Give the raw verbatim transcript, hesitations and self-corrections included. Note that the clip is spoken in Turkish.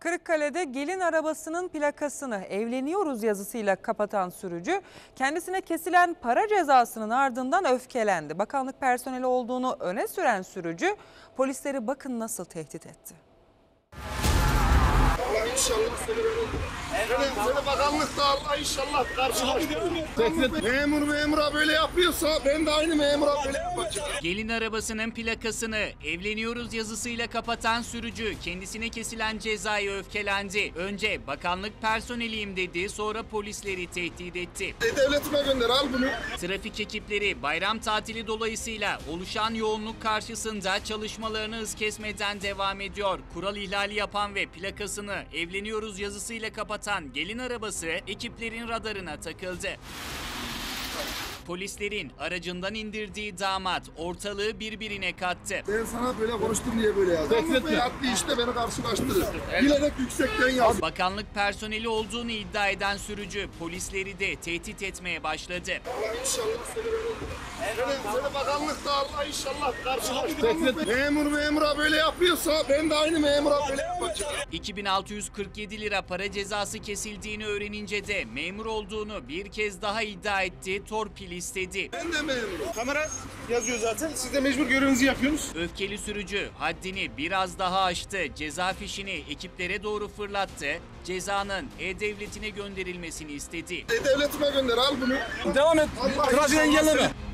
Kırıkkale'de gelin arabasının plakasını "evleniyoruz" yazısıyla kapatan sürücü kendisine kesilen para cezasının ardından öfkelendi. Bakanlık personeli olduğunu öne süren sürücü polisleri bakın nasıl tehdit etti. Allah inşallah seni bakanlıkta Allah inşallah karşılaştırır. Memur memura böyle yapıyorsa ben de aynı memura böyle yapacağım. Gelin arabasının plakasını "evleniyoruz" yazısıyla kapatan sürücü kendisine kesilen cezaya öfkelendi. Önce bakanlık personeliyim dedi, sonra polisleri tehdit etti. E, devletime gönder, al bunu. Trafik ekipleri bayram tatili dolayısıyla oluşan yoğunluk karşısında çalışmalarını hız kesmeden devam ediyor. Kural ihlali yapan ve plakasını "evleniyoruz" yazısıyla kapatan gelin arabası ekiplerin radarına takıldı. Polislerin aracından indirdiği damat ortalığı birbirine kattı. Ben sana böyle konuştum diye böyle yazdım. Bakanlık yaptı işte, beni karşılaştırır. Bilerek yüksekten yazdım. Bakanlık personeli olduğunu iddia eden sürücü polisleri de tehdit etmeye başladı. Allah inşallah seni böyle seni bakanlıkta Allah inşallah karşılaştırır. Memur memura böyle yapıyorsa ben de aynı memura böyle yapacağım. iki bin altı yüz kırk yedi lira para cezası kesildiğini öğrenince de memur olduğunu bir kez daha iddia etti. Torpil istedi. Ben de memurum. Kamera yazıyor zaten. Siz de mecbur görevinizi yapıyorsunuz. Öfkeli sürücü haddini biraz daha aştı. Ceza fişini ekiplere doğru fırlattı. Cezanın E-Devleti'ne gönderilmesini istedi. E-Devleti'me gönder, al bunu. Devam et. Trafiği engelleme.